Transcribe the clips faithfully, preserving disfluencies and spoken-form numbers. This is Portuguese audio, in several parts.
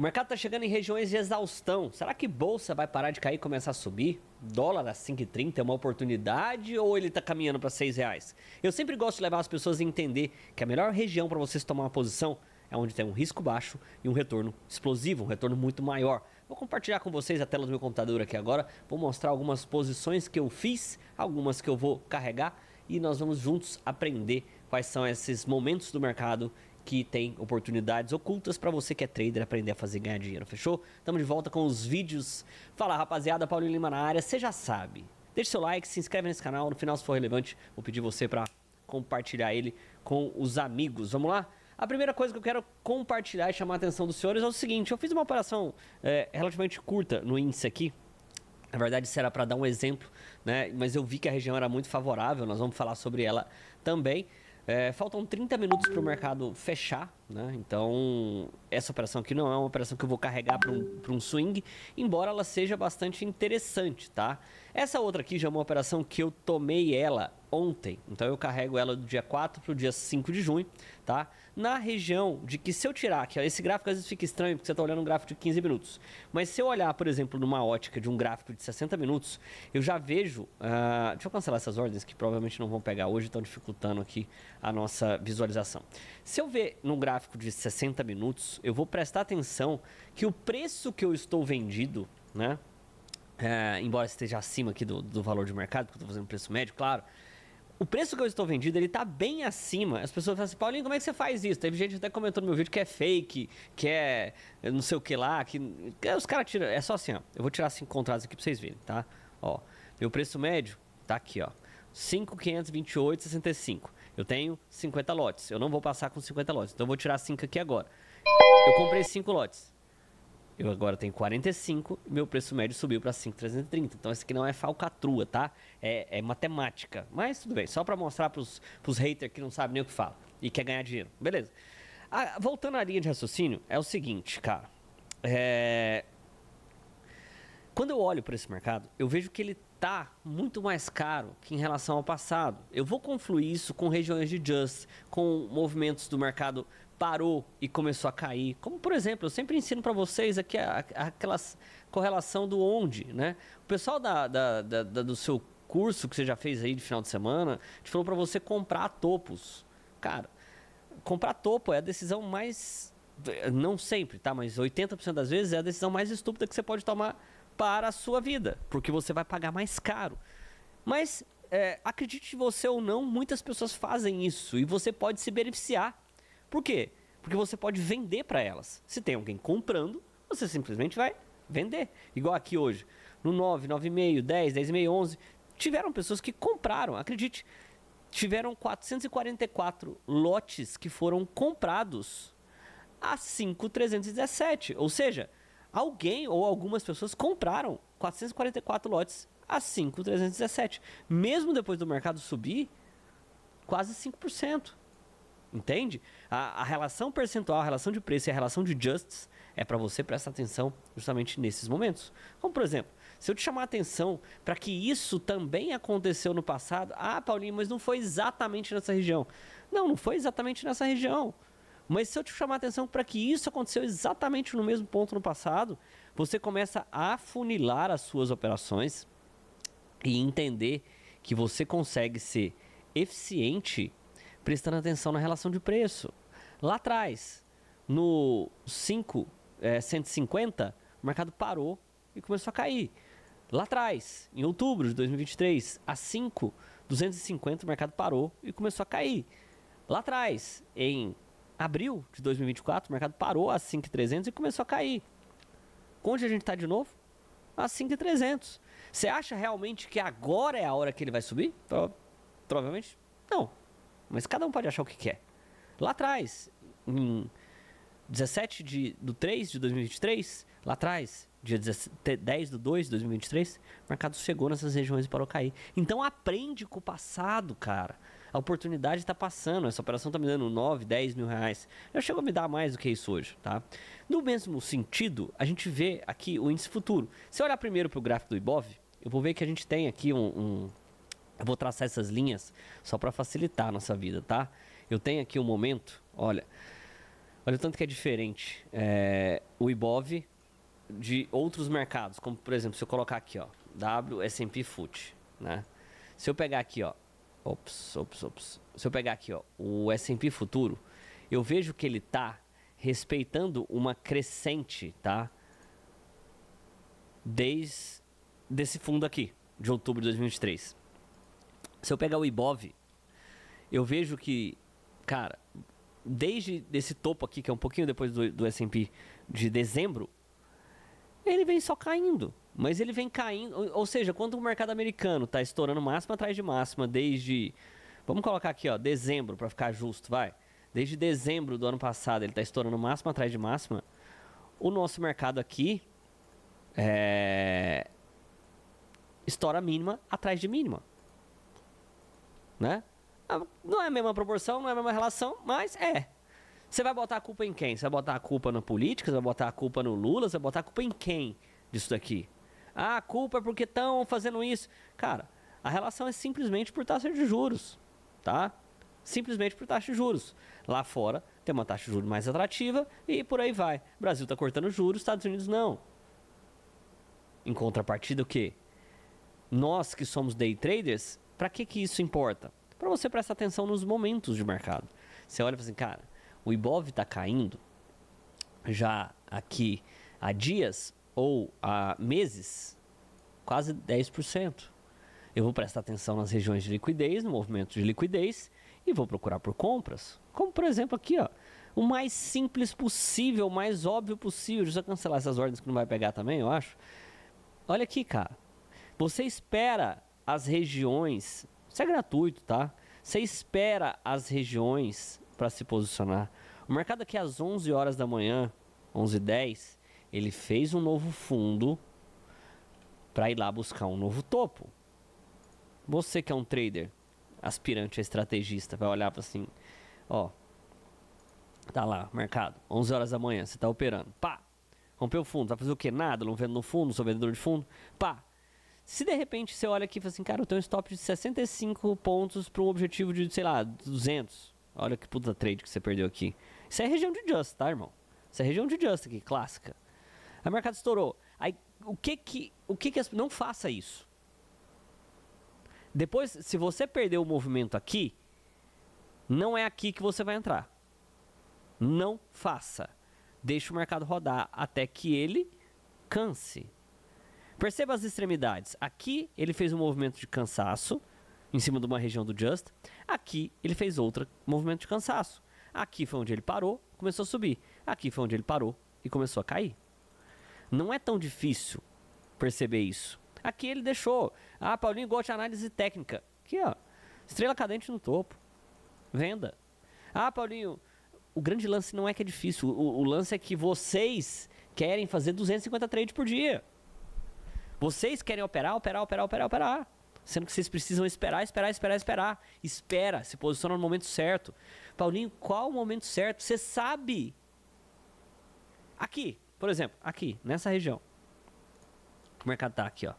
O mercado está chegando em regiões de exaustão. Será que bolsa vai parar de cair e começar a subir? Dólar a cinco e trinta é uma oportunidade ou ele está caminhando para seis reais? Eu sempre gosto de levar as pessoas a entender que a melhor região para vocês tomar uma posição é onde tem um risco baixo e um retorno explosivo, um retorno muito maior. Vou compartilhar com vocês a tela do meu computador aqui agora. Vou mostrar algumas posições que eu fiz, algumas que eu vou carregar e nós vamos juntos aprender quais são esses momentos do mercado que tem oportunidades ocultas para você que é trader aprender a fazer e ganhar dinheiro, fechou? Estamos de volta com os vídeos. Fala rapaziada, Paulinho Lima na área, você já sabe. Deixe seu like, se inscreve nesse canal, no final se for relevante, vou pedir você para compartilhar ele com os amigos, vamos lá? A primeira coisa que eu quero compartilhar e chamar a atenção dos senhores é o seguinte, eu fiz uma operação é, relativamente curta no índice aqui. Na verdade, isso era para dar um exemplo, né? Mas eu vi que a região era muito favorável, nós vamos falar sobre ela também. É, faltam trinta minutos para o mercado fechar, né? Então essa operação aqui não é uma operação que eu vou carregar para um, para um swing, embora ela seja bastante interessante, tá? Essa outra aqui já é uma operação que eu tomei ela ontem, então eu carrego ela do dia quatro para o dia cinco de junho, tá? Na região de que se eu tirar aqui, ó, esse gráfico às vezes fica estranho porque você está olhando um gráfico de quinze minutos, mas se eu olhar, por exemplo, numa ótica de um gráfico de sessenta minutos, eu já vejo, uh, deixa eu cancelar essas ordens que provavelmente não vão pegar hoje, estão dificultando aqui a nossa visualização. Se eu ver num gráfico de sessenta minutos, eu vou prestar atenção que o preço que eu estou vendido, né? Uh, embora esteja acima aqui do, do valor de mercado, porque eu estou fazendo preço médio, claro. O preço que eu estou vendido, ele está bem acima. As pessoas falam assim, Paulinho, como é que você faz isso? Teve gente que até comentou no meu vídeo que é fake, que é não sei o que lá, que... Os caras tiram... É só assim, ó. Eu vou tirar cinco contratos aqui para vocês verem, tá? Ó, meu preço médio tá aqui, ó. cinco mil quinhentos e vinte e oito reais e sessenta e cinco centavos. Eu tenho cinquenta lotes. Eu não vou passar com cinquenta lotes. Então, eu vou tirar cinco aqui agora. Eu comprei cinco lotes. Eu agora tenho quarenta e cinco, meu preço médio subiu para cinco mil trezentos e trinta. Então, esse aqui não é falcatrua, tá? É, é matemática. Mas tudo bem, só para mostrar para os haters que não sabem nem o que fala e quer ganhar dinheiro. Beleza. Ah, voltando à linha de raciocínio, é o seguinte, cara. É... Quando eu olho para esse mercado, eu vejo que ele tá muito mais caro que em relação ao passado. Eu vou confluir isso com regiões de just, com movimentos do mercado... parou e começou a cair, como por exemplo, eu sempre ensino para vocês aqui a, a, aquelas correlação do onde, né? O pessoal da, da, da, da, do seu curso que você já fez aí de final de semana, te falou para você comprar topos. Cara, comprar topo é a decisão mais, não sempre, tá? Mas oitenta por cento das vezes é a decisão mais estúpida que você pode tomar para a sua vida, porque você vai pagar mais caro. Mas, é, acredite você ou não, muitas pessoas fazem isso e você pode se beneficiar. Por quê? Porque você pode vender para elas. Se tem alguém comprando, você simplesmente vai vender. Igual aqui hoje, no nove, nove vírgula cinco, dez, dez vírgula cinco, onze, tiveram pessoas que compraram, acredite, tiveram quatrocentos e quarenta e quatro lotes que foram comprados a cinco mil trezentos e dezessete. Ou seja, alguém ou algumas pessoas compraram quatrocentos e quarenta e quatro lotes a cinco mil trezentos e dezessete. Mesmo depois do mercado subir, quase cinco por cento. Entende? A, a relação percentual, a relação de preço e a relação de justs é para você prestar atenção justamente nesses momentos. Como por exemplo, se eu te chamar a atenção para que isso também aconteceu no passado, ah, Paulinho, mas não foi exatamente nessa região. Não, não foi exatamente nessa região. Mas se eu te chamar a atenção para que isso aconteceu exatamente no mesmo ponto no passado, você começa a afunilar as suas operações e entender que você consegue ser eficiente prestando atenção na relação de preço. Lá atrás, no cinco, cento e cinquenta, o mercado parou e começou a cair. Lá atrás, em outubro de dois mil e vinte e três, a cinco mil duzentos e cinquenta, o mercado parou e começou a cair. Lá atrás, em abril de dois mil e vinte e quatro, o mercado parou a cinco mil e trezentos e começou a cair. Onde a gente está de novo? A cinco mil e trezentos. Você acha realmente que agora é a hora que ele vai subir? Pro- provavelmente não. Mas cada um pode achar o que quer. Lá atrás, em dezessete de, do três de dois mil e vinte e três, lá atrás, dia dez do dois de dois mil e vinte e três, o mercado chegou nessas regiões e parou cair. Então aprende com o passado, cara. A oportunidade está passando, essa operação está me dando nove, dez mil reais. Já chegou a me dar mais do que isso hoje, tá? No mesmo sentido, a gente vê aqui o índice futuro. Se eu olhar primeiro para o gráfico do I B O V, eu vou ver que a gente tem aqui um... um eu vou traçar essas linhas só para facilitar a nossa vida, tá? Eu tenho aqui um momento, olha, Olha o tanto que é diferente é, o IBOV de outros mercados, como por exemplo, se eu colocar aqui, ó, W S and P Fut, né? Se eu pegar aqui, ó, ops, ops, ops. Se eu pegar aqui, ó, o S and P Futuro, eu vejo que ele tá respeitando uma crescente, tá? Desde desse fundo aqui, de outubro de dois mil e vinte e três. Se eu pegar o IBOV, eu vejo que, cara, desde esse topo aqui, que é um pouquinho depois do, do S and P de dezembro, ele vem só caindo. Mas ele vem caindo, ou, ou seja, quando o mercado americano tá estourando máxima atrás de máxima desde, vamos colocar aqui, ó, dezembro, para ficar justo, vai. Desde dezembro do ano passado ele tá estourando máxima atrás de máxima. O nosso mercado aqui é... estoura mínima atrás de mínima, né? Não é a mesma proporção, não é a mesma relação, mas é. Você vai botar a culpa em quem? Você vai botar a culpa na política? Você vai botar a culpa no Lula? Você vai botar a culpa em quem disso daqui? Ah, a culpa é porque estão fazendo isso. Cara, a relação é simplesmente por taxa de juros, tá? Simplesmente por taxa de juros. Lá fora tem uma taxa de juros mais atrativa e por aí vai. O Brasil está cortando juros, Estados Unidos não. Em contrapartida, o quê? Nós que somos day traders, para que que isso importa? Para você prestar atenção nos momentos de mercado. Você olha e fala assim, cara, o IBOV está caindo já aqui há dias ou há meses, quase dez por cento. Eu vou prestar atenção nas regiões de liquidez, no movimento de liquidez, e vou procurar por compras. Como, por exemplo, aqui, ó, o mais simples possível, o mais óbvio possível. Deixa eu cancelar essas ordens que não vai pegar também, eu acho. Olha aqui, cara. Você espera as regiões... Isso é gratuito, tá? Você espera as regiões para se posicionar. O mercado aqui às onze horas da manhã, onze e dez, ele fez um novo fundo para ir lá buscar um novo topo. Você que é um trader, aspirante a estrategista, vai olhar para assim, ó, tá lá, mercado, onze horas da manhã, você tá operando, pá, rompeu o fundo, vai fazer o que? Nada, não vendo no fundo, sou vendedor de fundo, pá. Se de repente você olha aqui e fala assim, cara, eu tenho um stop de sessenta e cinco pontos para um objetivo de, sei lá, duzentos. Olha que puta trade que você perdeu aqui. Isso é região de Just, tá, irmão? Isso é região de Just aqui, clássica. Aí o mercado estourou. Aí o que que... O que que as, não faça isso. Depois, se você perder o movimento aqui, não é aqui que você vai entrar. Não faça. Deixa o mercado rodar até que ele canse. Perceba as extremidades. Aqui ele fez um movimento de cansaço em cima de uma região do Just. Aqui ele fez outro movimento de cansaço. Aqui foi onde ele parou, começou a subir. Aqui foi onde ele parou e começou a cair. Não é tão difícil perceber isso. Aqui ele deixou. Ah, Paulinho gosta de análise técnica. Aqui, ó. Estrela cadente no topo. Venda. Ah, Paulinho, o grande lance não é que é difícil. O, o lance é que vocês querem fazer duzentos e cinquenta trades por dia. Vocês querem operar, operar, operar, operar, operar. Sendo que vocês precisam esperar, esperar, esperar, esperar. Espera, se posiciona no momento certo. Paulinho, qual o momento certo? Você sabe. Aqui, por exemplo, aqui, nessa região. O mercado tá aqui, ó.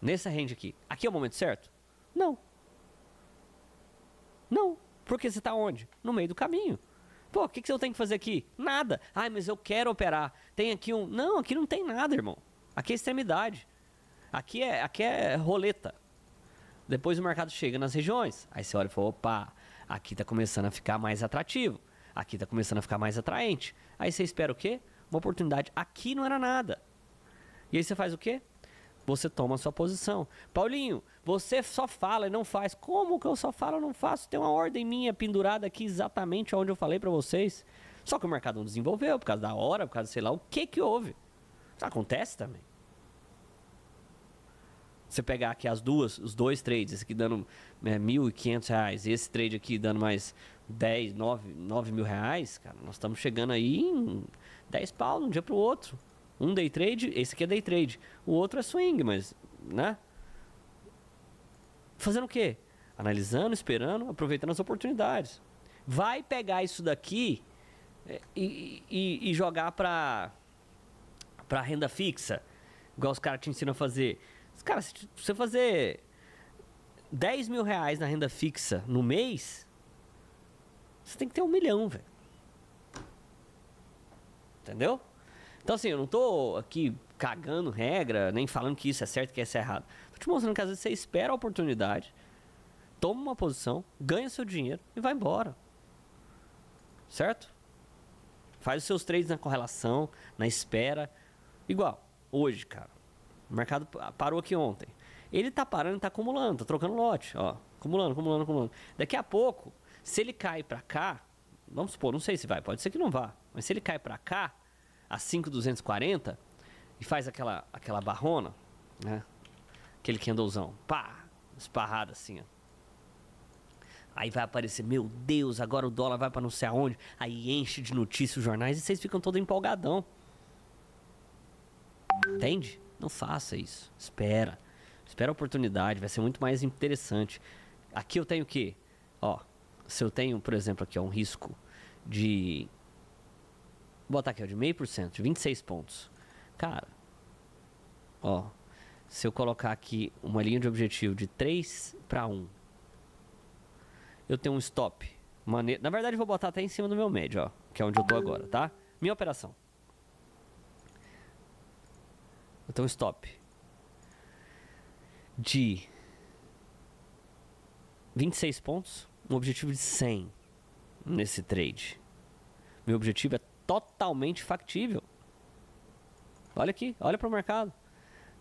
Nessa range aqui. Aqui é o momento certo? Não. Não. Porque você tá onde? No meio do caminho. Pô, o que que eu tenho que fazer aqui? Nada. Ai, mas eu quero operar. Tem aqui um... Não, aqui não tem nada, irmão. Aqui é extremidade. Aqui é, aqui é roleta. Depois o mercado chega nas regiões. Aí você olha e fala, opa, aqui tá começando a ficar mais atrativo. Aqui tá começando a ficar mais atraente. Aí você espera o quê? Uma oportunidade. Aqui não era nada. E aí você faz o quê? Você toma a sua posição. Paulinho, você só fala e não faz. Como que eu só falo e não faço? Tem uma ordem minha pendurada aqui exatamente onde eu falei pra vocês. Só que o mercado não desenvolveu por causa da hora, por causa sei lá o que que houve. Isso acontece também. Você pegar aqui as duas, os dois trades, esse aqui dando é, mil e quinhentos reais, e esse trade aqui dando mais dez, nove mil reais, cara, nós estamos chegando aí em dez pau de um dia pro outro. Um day trade, esse aqui é day trade. O outro é swing, mas, né? Fazendo o quê? Analisando, esperando, aproveitando as oportunidades. Vai pegar isso daqui e, e, e jogar pra, pra renda fixa, igual os caras te ensinam a fazer. Cara, se você fazer dez mil reais na renda fixa no mês, você tem que ter um milhão, velho. entendeu? Então, assim, eu não tô aqui cagando regra, nem falando que isso é certo, que isso é errado. Tô te mostrando que às vezes você espera a oportunidade, toma uma posição, ganha seu dinheiro e vai embora. Certo? Faz os seus trades na correlação, na espera. Igual, hoje, cara, o mercado parou aqui ontem. Ele tá parando, tá acumulando, tá trocando lote, ó. Acumulando, acumulando, acumulando. Daqui a pouco, se ele cai pra cá, vamos supor, não sei se vai, pode ser que não vá. Mas se ele cai pra cá, a cinco mil duzentos e quarenta, e faz aquela, aquela barrona, né? Aquele candlezão, pá, esparrada assim, ó. Aí vai aparecer, meu Deus, agora o dólar vai para não sei aonde. Aí enche de notícias os jornais e vocês ficam todo empolgadão. Entende? Não faça isso. Espera. Espera a oportunidade, vai ser muito mais interessante. Aqui eu tenho o quê? Ó, se eu tenho, por exemplo, aqui ó, um risco de... Vou botar aqui, ó, de zero vírgula cinco por cento, de vinte e seis pontos. Cara, ó, se eu colocar aqui uma linha de objetivo de três para um... Eu tenho um stop. Mane... Na verdade, eu vou botar até em cima do meu médio, ó. Que é onde eu tô agora, tá? Minha operação. Eu tenho um stop. De... vinte e seis pontos. Um objetivo de cem. Nesse trade. Meu objetivo é totalmente factível. Olha aqui. Olha pro mercado.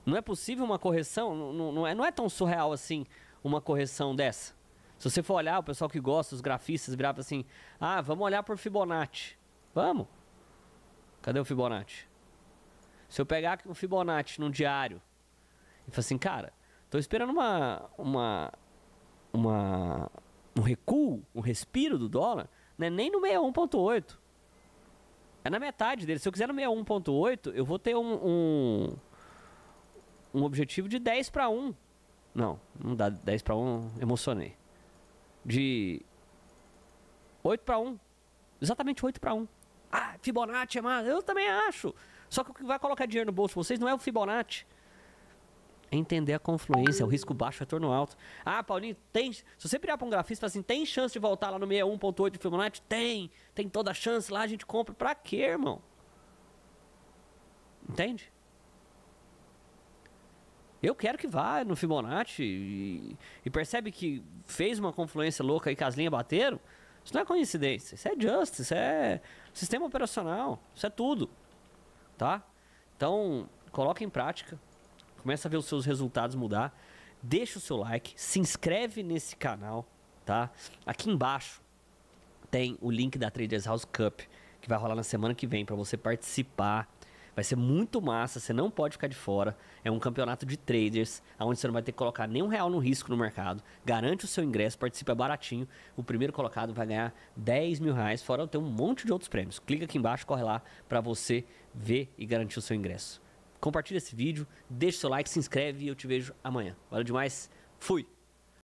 Não é possível uma correção... Não, não, é, não é tão surreal assim uma correção dessa. Se você for olhar, o pessoal que gosta, os grafistas, virava assim, ah, vamos olhar por Fibonacci. Vamos. Cadê o Fibonacci? Se eu pegar o Fibonacci num diário e falar assim, cara, tô esperando uma, uma, uma, um recuo, um respiro do dólar, não é nem no sessenta e um ponto oito. É na metade dele. Se eu quiser no sessenta e um ponto oito, eu vou ter um, um, um objetivo de dez para um. Não, não dá dez para um, emocionei. De oito para um. Exatamente oito para um. Ah, Fibonacci é mais. Eu também acho. Só que o que vai colocar dinheiro no bolso de vocês não é o Fibonacci. É entender a confluência, o risco baixo, retorno alto. Ah, Paulinho, tem... Se você virar para um grafista e falar assim, tem chance de voltar lá no sessenta e um ponto oito do Fibonacci? Tem. Tem toda a chance. Lá a gente compra. Pra quê, irmão? Entende? Eu quero que vá no Fibonacci e, e percebe que fez uma confluência louca e que as linhas bateram. Isso não é coincidência, isso é just, isso é sistema operacional, isso é tudo, tá? Então, coloca em prática, começa a ver os seus resultados mudar, deixa o seu like, se inscreve nesse canal, tá? Aqui embaixo tem o link da Traders House Cup, que vai rolar na semana que vem para você participar. Vai ser muito massa, você não pode ficar de fora. É um campeonato de traders, onde você não vai ter que colocar nenhum real no risco no mercado. Garante o seu ingresso, participa baratinho. O primeiro colocado vai ganhar dez mil reais, fora ter um monte de outros prêmios. Clica aqui embaixo, corre lá para você ver e garantir o seu ingresso. Compartilha esse vídeo, deixa o seu like, se inscreve e eu te vejo amanhã. Valeu demais, fui!